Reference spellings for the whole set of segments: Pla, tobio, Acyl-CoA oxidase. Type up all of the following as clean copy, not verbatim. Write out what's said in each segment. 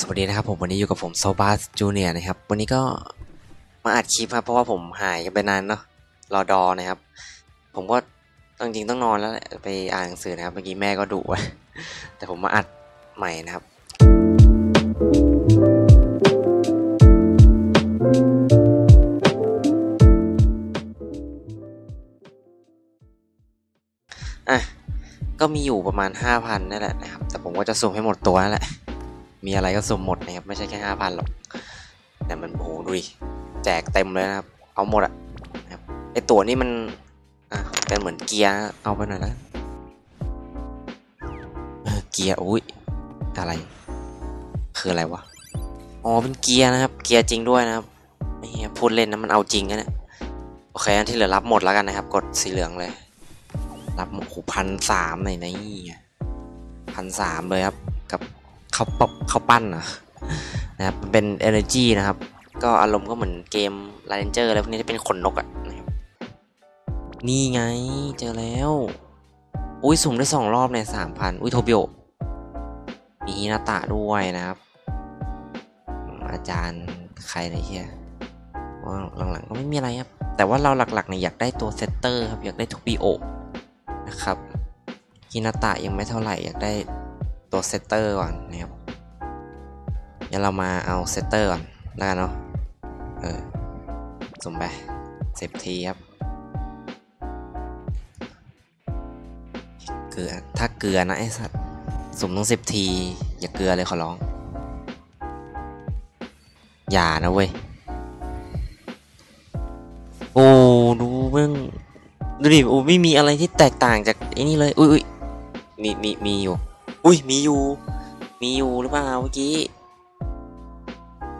สวัสดีนะครับผมวันนี้อยู่กับผมโซบาสจูเนียนะครับวันนี้ก็มาอัดคลิปครับเพราะว่าผมหายกันไปนานเนาะรอดอนะครับผมก็จริงๆต้องนอนแล้วไปอ่านหนังสือนะครับเมื่อกี้แม่ก็ดุไว้แต่ผมมาอัดใหม่นะครับก็มีอยู่ประมาณ 5,000 นั่นแหละนะครับแต่ผมก็จะสุ่มให้หมดตัวนั่นแหละมีอะไรก็สุ่มหมดนะครับไม่ใช่แค่ 5,000 หรอกแต่มันโหดูดิแจกเต็มเลยนะครับเอาหมดอ่ะนะครับไอตัวนี้มันเป็นเหมือนเกียร์เอาไปหน่อยนะเกียร์อุ้ยอะไรคืออะไรวะอ๋อเป็นเกียร์นะครับเกียร์จริงด้วยนะครับนี่พูดเล่นนะมันเอาจริงนะเนี่ยโอเคอันที่เหลือรับหมดแล้วกันนะครับกดสีเหลืองเลยรับหกพันสามในนี้1,300เลยครับกับเขาปั้นนะครับมันเป็น energy นะครับก็อารมณ์ก็เหมือนเกม Ranger อะไรพวกนี้ที่เป็นขนนกอ่ะนะครับนี่ไงเจอแล้วอุ้ยสุ่มได้2รอบใน 3,000 อุ้ยโทบิโอมีฮินาตะด้วยนะครับอาจารย์ใครนะเฮียหลังๆก็ไม่มีอะไรครับแต่ว่าเราหลักๆเนี่ยอยากได้ตัวเซตเตอร์ครับอยากได้โทบิโอนะครับฮินาตะยังไม่เท่าไหร่อยากได้ตัวเซตเตอร์ก่อนนะครับเดี๋ยวเรามาเอาเซตเตอร์ก่อนแล้วกันเนาะสุ่มไป10ทีครับเกลือถ้าเกลือนะไอ้สัตว์สุ่มต้อง10ทีอย่าเกลือเลยขอร้องอย่านะเว้ยโอ้ดูมึงดูดิโอ้ไม่มีอะไรที่แตกต่างจากไอ้นี่เลยอุ้ยมีอยู่อุ้ยมีอยู่หรือเปล่าเมื่อกี้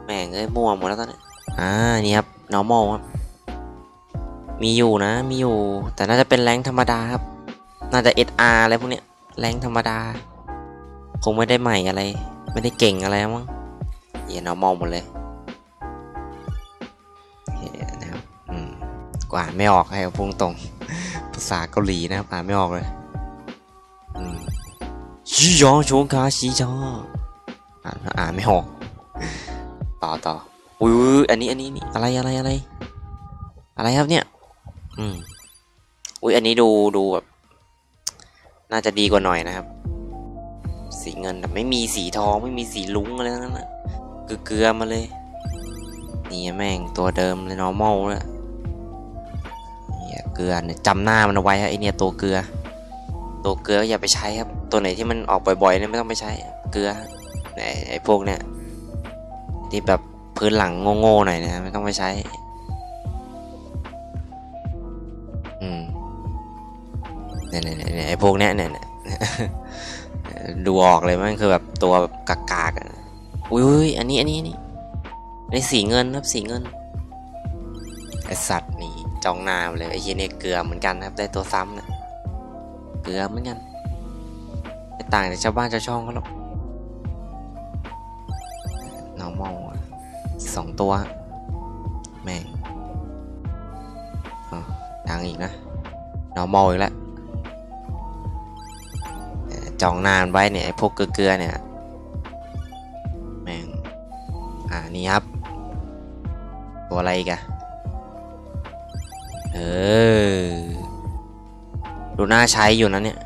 แม่งเลยมั่วหมดแล้วตอนนี้นี่ครับ normal ครับมีอยู่นะมีอยู่แต่น่าจะเป็นแรงธรรมดาครับน่าจะ SR อะไรพวกเนี้ยแรงธรรมดาคงไม่ได้ใหม่อะไรไม่ได้เก่งอะไรมั้งอย่า normal หมดเลยเห็นนะครับกว่าไม่ออกให้พุ่งตรงภาษาเกาหลีนะครับไม่ออกเลยชิยองโชงคาชิจออ่านไม่ออกต่ออุ้ยอันนี้อะไรครับเนี่ยอุ้ยอันนี้ดูแบบน่าจะดีกว่าหน่อยนะครับสีเงินแต่ไม่มีสีทองไม่มีสีลุ้งอะไรทั้งนั้นนะเกลือมาเลยนี่แม่งตัวเดิมเลย normal แล้วเนี่ยเกลือเนี่ยจำหน้ามันเอาไว้ฮะไอเนี่ยตัวเกลืออย่าไปใช้ครับตัวไหนที่มันออกบ่อยๆเนี่ยไม่ต้องไปใช้เกลือไอพวกเนี่ยที่แบบพื้นหลังโง่ๆหน่อยนะไม่ต้องไปใช้เนี่ยไอพวกเนี่ยดูออกเลยมันคือแบบตัวแบบกากๆอุ้ยอันนี้สีเงินครับสีเงินไอสัตว์นี่จองนามเลยไอเหี้ยเนี่ยเกลือเหมือนกันครับได้ตัวซ้ำนะเกลือเหมือนกันไม่ต่างจากชาวบ้านชาวช่องก็หรอกน้องมอง2ตัวแม่งดังอีกนะน้องมองอีกแล้วจองนานไว้เนี่ยพวกเกลือเนี่ยแม่งนี่ครับตัวอะไรกันดูน่าใช้อยู่นะเนี่ย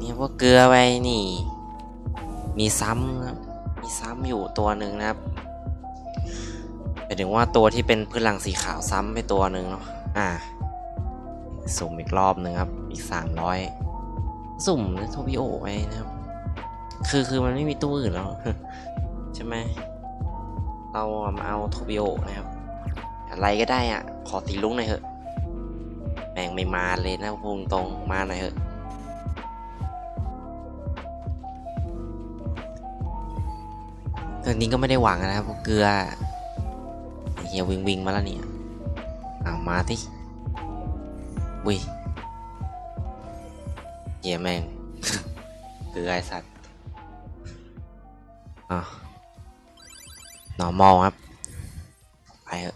นี่พวกเกลือไว้นี่มีซ้ำครับมีซ้ำอยู่ตัวหนึ่งนะครับหมายถึงว่าตัวที่เป็นพื้นหลังสีขาวซ้ำไปตัวหนึ่งเนาะสุ่มอีกรอบหนึ่งครับอีก300สุ่มนะโทบิโอไว้นะครับคือมันไม่มีตู้อื่นแล้วใช่ไหมเรามาเอาโทบิโอนะครับอะไรก็ได้อ่ะขอตีลุ้งหน่อยเถอะแม่งไม่มาเลยนะพูดตรงมาหน่อยเถอะตอนนี้ก็ไม่ได้หวังนะครับเพราะเกลือเฮียวิ่งมาแล้วเนี่ยมาสิวิเฮียแม่ง เกลือไอสัตว์หนอมองครับไปเถอ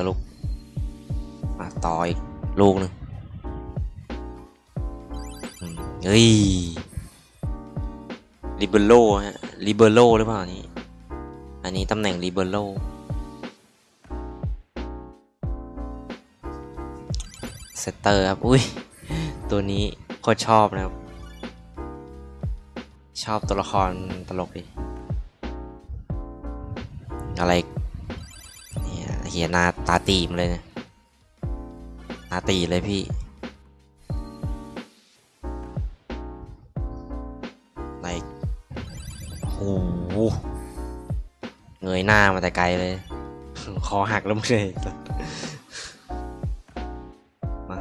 ะลูกมาต่ออีกลูกหนึ่งเฮ้ย ลิเบโร่ฮะลิเบโร่หรือเปล่านี้อันนี้ตำแหน่งลิเบโร่เซตเตอร์ครับอุ้ยตัวนี้โคตรชอบนะครับชอบตัวละครตลกดิอะไรเฮียนาตาตีมเลยเนี่ยตาตีเลยพี่ไล่โอ้โหเงยหน้ามาแต่ไกลเลยคอหักแล้วมึงเลยมา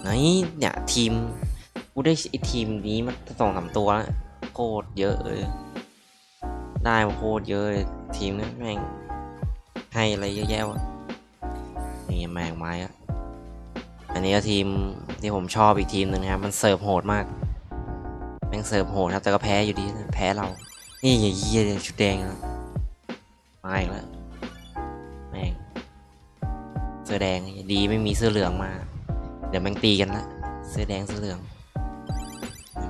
ไหนเนี่ยทีมกูได้ไอทีมนี้มา2-3ตัวแล้วโคตรเยอะเลยได้โคตรเยอะเลยทีมนั้นแม่งให้อะไรเยอะแยะวะนี่แมงไม้อะอันนี้ก็ทีมที่ผมชอบอีกทีมหนึ่งครับมันเสิร์ฟโหดมากแม่งเสิร์ฟโหดครับแต่ก็แพ้อยู่ดีนะแพ้เรานี่อย่าเยี่ยชุดแดงนะมาอีกแล้วแม่งเสื้อแดงดีไม่มีเสื้อเหลืองมาเดี๋ยวแม่งตีกันละเสื้อแดงเสื้อเหลือง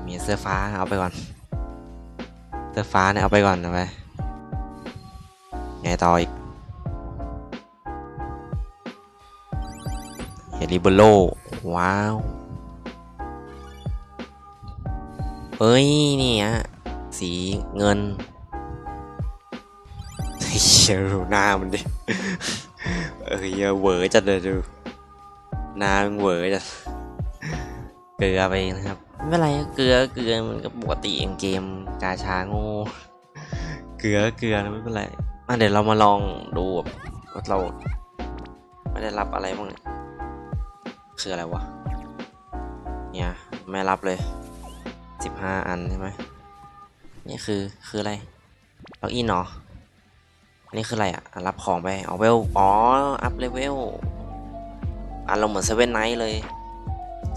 มีเสื้อฟ้าเอาไปก่อนเสื้อฟ้าเนี่ยเอาไปก่อนนะไปไงต่ออีกเฮลิเบโร่ว้าวเฮ้ยนี่ฮะสีเงินเชียวหน้ามันดิเอ้ยเวอร์จัดเลยดูหน้ามันเวอร์จัดเกลือไปนะครับไม่เป็นไรเกลือมันก็ปกติเกมกาชาโง่เกลือนะไม่เป็นไรมาเดี๋ยวเรามาลองดูว่าเราไม่ได้รับอะไรบ้างเนี่ยคืออะไรวะเนี่ยไม่รับเลย15อันใช่ไหมนี่คืออะไรล็อกอินหรอนี่คืออะไรอ่ะรับของไปเอาเวลอ๋ออัพเลเวลอันเราเหมือนเซเว่นไนท์เลย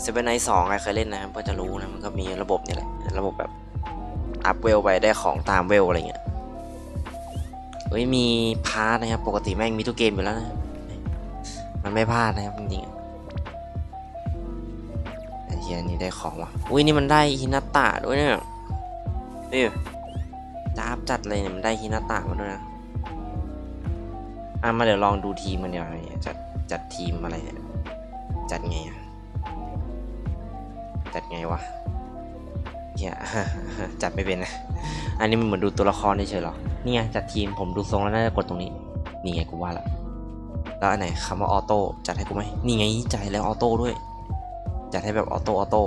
เซเว่นไนท์2ใครเคยเล่นนะครับก็จะรู้นะมันก็มีระบบนี่แหละระบบแบบอัพเวลไปได้ของตามเวลอะไรเงี้ยเฮ้ยมีพาร์ทนะครับปกติแม่งมีทุกเกมอยู่แล้วนะมันไม่พลาดนะครับจริงๆไอ้เฮียนี่ได้ของวะอุ้ยนี่มันได้ฮินาตะด้วยเนี่ยนี่จ้าบจัดเลยเนี่ยมันได้ฮินาตะมาด้วยนะมาเดี๋ยวลองดูทีมมันเดี๋ยวจัดทีมอะไรเนี่ยจัดไงวะเฮีย จัดไม่เป็นนะอันนี้มันเหมือนดูตัวละครได้เฉยหรอนี่ไงจัดทีมผมดูทรงแล้วน่าจะกดตรงนี้นี่ไงกูว่าละแล้วอันไหนคำว่าออโต้จัดให้กูไหมนี่ไงจัดแล้วออโต้ด้วยจัดให้แบบออโต้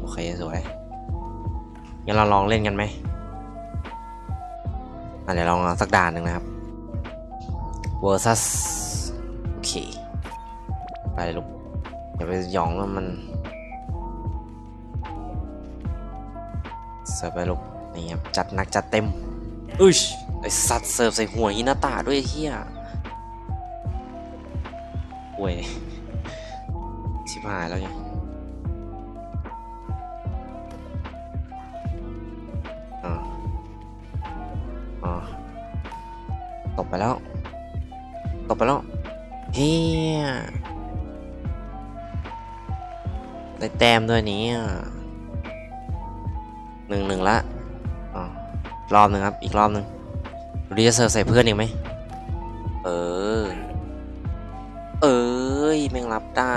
โอเคสวยงั้นเราลองเล่นกันไหมเดี๋ยวลองสักด่านหนึ่งนะครับ versus โอเคไปเลยลูกอย่าไปหยองมันเสิร์ฟไปลูกนี่ครับจัดหนักจัดเต็มอุ๊ยไอสัตว์เสิร์ฟใส่หัวฮินาตะด้วยเฮียโวยชิบหายแล้วเนี่ยตกไปแล้วเฮียได้แต้มด้วยนี้1-1ละรอบหนึ่งครับอีกรอบหนึ่งดูดิจะเสิร์ฟใส่เพื่อนอีกไหมเอ้ยแม่งรับได้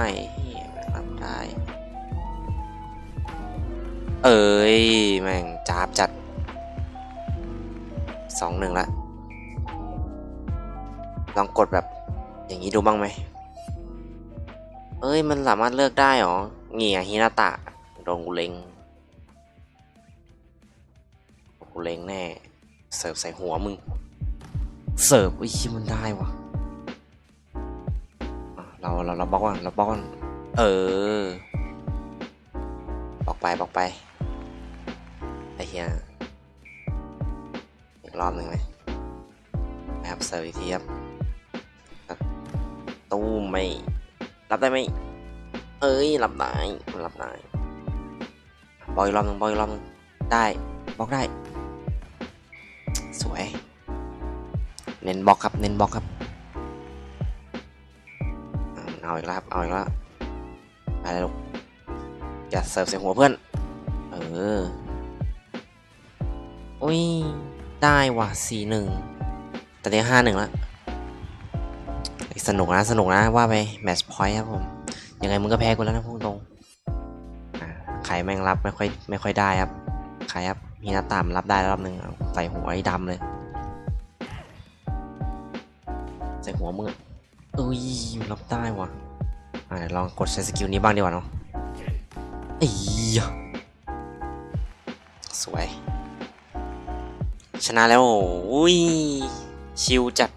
เอ้ยแม่งจ้าบจัด 2-1 ละลองกดแบบอย่างนี้ดูบ้างไหมเอ้ยมันสามารถเลือกได้หรอเงี่ยฮินาตะโดนกูเล็งแน่เสิร์ฟใส่หัวมึงเสิร์ฟอุ้ยชิมันได้วะเราบล็อกก่อนบล็อกไปไอ้เหี้ยอีกรอบหนึ่งไหมแบบเสิร์ฟอีกทีครับตู้ไม่รับได้ไหมเอ้ยรับได้บล็อกอีกรอบหนึ่งได้บล็อกได้สวยเน้นบล็อกครับเอาอีกแล้วอะไรลูกอย่าเสิร์ฟใส่หัวเพื่อน อุ้ยได้ว่ะ 4-1 แต่เดี๋ยว 5-1 แล้วสนุกนะสนุกนะว่าไปแมตช์พอยต์ครับผมยังไงมึงก็แพ้กูแล้วนะพุ่งตรงใครแม่งรับไม่ค่อยได้ครับใครครับมีหน้าตามรับได้รอบหนึ่งใส่หัวไอ้ดำเลยใส่หัวมึงอุ้ยรับได้ว่ะลองกดใช้สกิลนี้บ้างดีกว่าเนาะอี๋สวยชนะแล้วโอ้ยชิลจัด